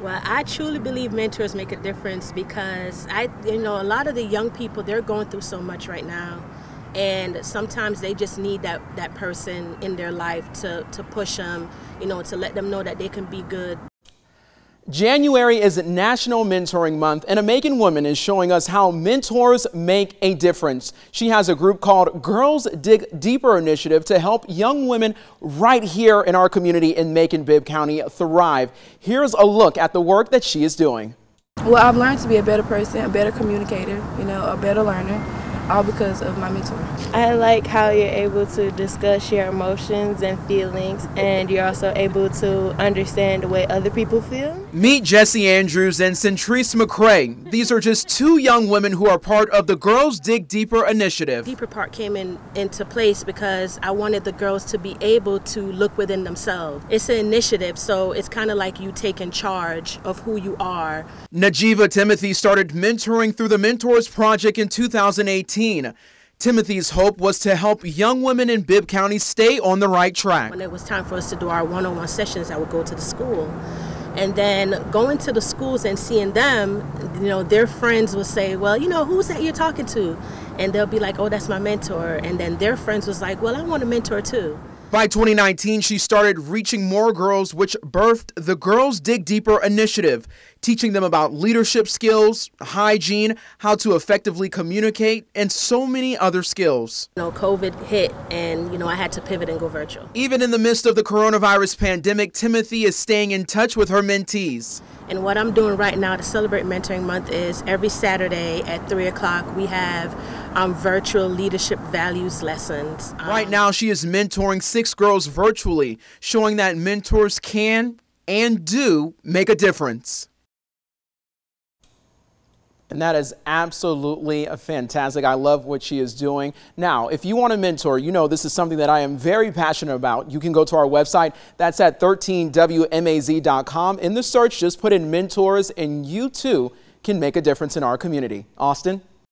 Well, I truly believe mentors make a difference because a lot of the young people, they're going through so much right now. And sometimes they just need that person in their life to push them, to let them know that they can be good. January is National Mentoring Month, and a Macon woman is showing us how mentors make a difference. She has a group called Girls Dig Deeper Initiative to help young women right here in our community in Macon-Bibb County thrive. Here's a look at the work that she is doing. Well, I've learned to be a better person, a better communicator, a better learner, all because of my mentor. I like how you're able to discuss your emotions and feelings, and you're also able to understand the way other people feel. Meet Jessie Andrews and Centrice McCrae. These are just two young women who are part of the Girls Dig Deeper initiative. Deeper part came into place because I wanted the girls to be able to look within themselves. It's an initiative, so it's kind of like you taking charge of who you are. Najeeva Timothy started mentoring through the Mentors Project in 2018. Timothy's hope was to help young women in Bibb County stay on the right track. When it was time for us to do our one-on-one sessions, I would go to the school. And then going to the schools and seeing them, their friends will say, well, who's that you're talking to? And they'll be like, oh, that's my mentor. And then their friends was like, well, I want a mentor too. By 2019, she started reaching more girls, which birthed the Girls Dig Deeper initiative, teaching them about leadership skills, hygiene, how to effectively communicate, and so many other skills. COVID hit, and I had to pivot and go virtual. Even in the midst of the coronavirus pandemic, Timothy is staying in touch with her mentees. And what I'm doing right now to celebrate Mentoring Month is every Saturday at 3 o'clock we have virtual leadership values lessons. Right now she is mentoring 6 girls virtually, showing that mentors can and do make a difference. And that is absolutely fantastic. I love what she is doing. Now, if you want to mentor, this is something that I am very passionate about. You can go to our website. That's at 13wmaz.com. In the search, just put in mentors, and you too can make a difference in our community. Austin?